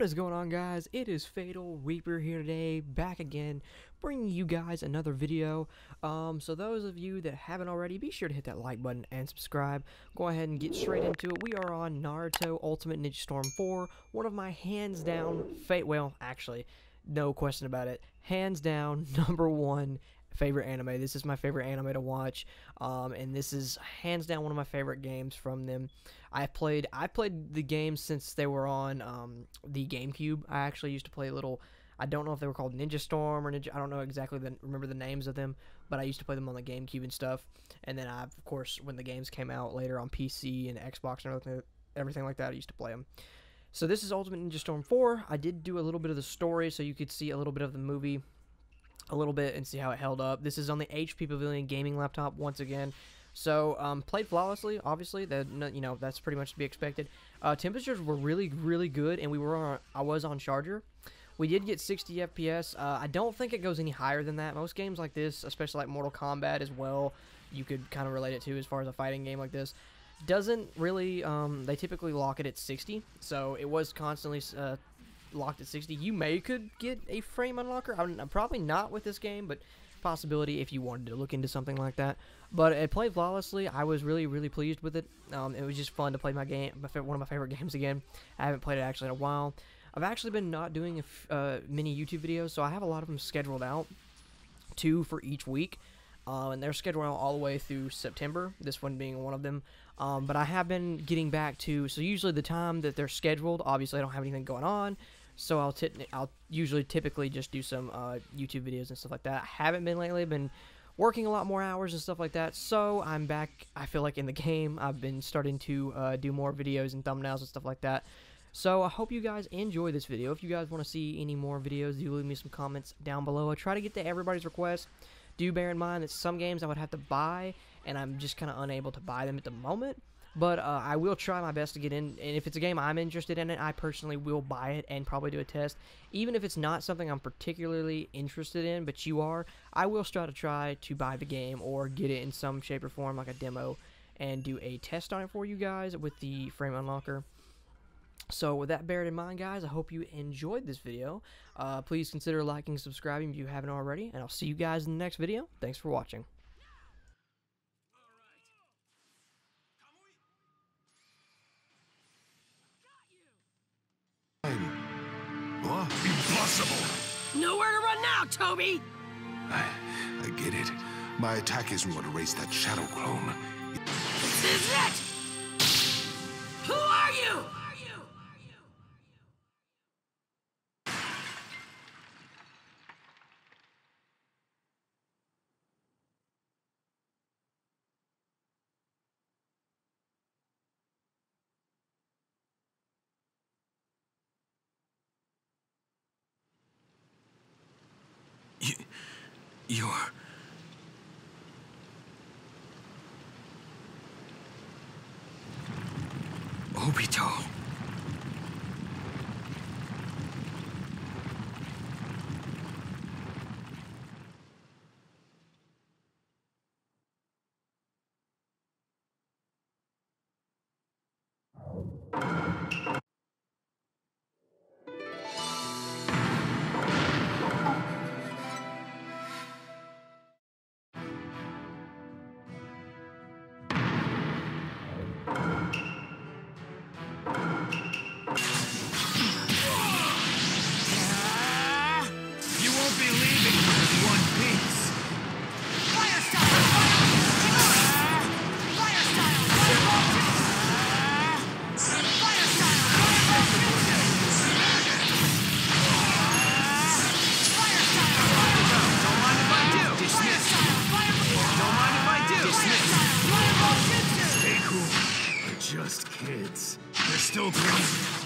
What is going on, guys? It is Fatal Reaper here today, back again, bringing you guys another video. So those of you that haven't already, be sure to hit that like button and subscribe. Go ahead and get straight into it. We are on Naruto Ultimate Ninja Storm 4, one of my hands down well, actually, no question about it, hands down #1 favorite anime. This is my favorite anime to watch, and this is hands down one of my favorite games from them. I played the games since they were on the GameCube. I actually used to play little, I don't know if they were called Ninja Storm or Ninja, I don't know exactly remember the names of them, but I used to play them on the GameCube and stuff. And then I, of course, when the games came out later on PC and Xbox and everything like that, I used to play them. So this is Ultimate Ninja Storm 4. I did do a little bit of the story so you could see a little bit of the movie, a little bit, and see how it held up. This is on the HP Pavilion gaming laptop once again. So played flawlessly, obviously. That, you know, that's pretty much to be expected. Temperatures were really good, and we were on, I was on charger. We did get 60 FPS. I don't think it goes any higher than that. Most games like this, especially like Mortal Kombat as well, you could kind of relate it to as far as a fighting game like this. Doesn't really, they typically lock it at 60, so it was constantly locked at 60. You could get a frame unlocker. I'm probably not with this game, but possibility if you wanted to look into something like that. But it played flawlessly. I was really pleased with it. It was just fun to play my game, one of my favorite games again. I haven't played it actually in a while. I've actually been not doing many YouTube videos, so I have a lot of them scheduled out, 2 for each week. And they're scheduled out all the way through September, this one being one of them. But I have been getting back to, so usually the time that they're scheduled, obviously I don't have anything going on, so I'll usually typically just do some YouTube videos and stuff like that. I haven't been lately. I've been working a lot more hours and stuff like that, so I'm back, I feel like, in the game. I've been starting to do more videos and thumbnails and stuff like that. So I hope you guys enjoy this video. If you guys want to see any more videos, do leave me some comments down below. I try to get to everybody's request. Do bear in mind that some games I would have to buy, and I'm just kind of unable to buy them at the moment. But I will try my best to get in, and if it's a game I'm interested in, I personally will buy it and probably do a test. Even if it's not something I'm particularly interested in, but you are, I will try to buy the game or get it in some shape or form, like a demo, and do a test on it for you guys with the frame unlocker. So with that bear in mind, guys, I hope you enjoyed this video. Please consider liking and subscribing if you haven't already, and I'll see you guys in the next video. Thanks for watching. Impossible! Nowhere to run now, Toby! I get it. My attack isn't going to erase that shadow clone. This is it! Who are you? You're... Obito. Just kids. They're still green.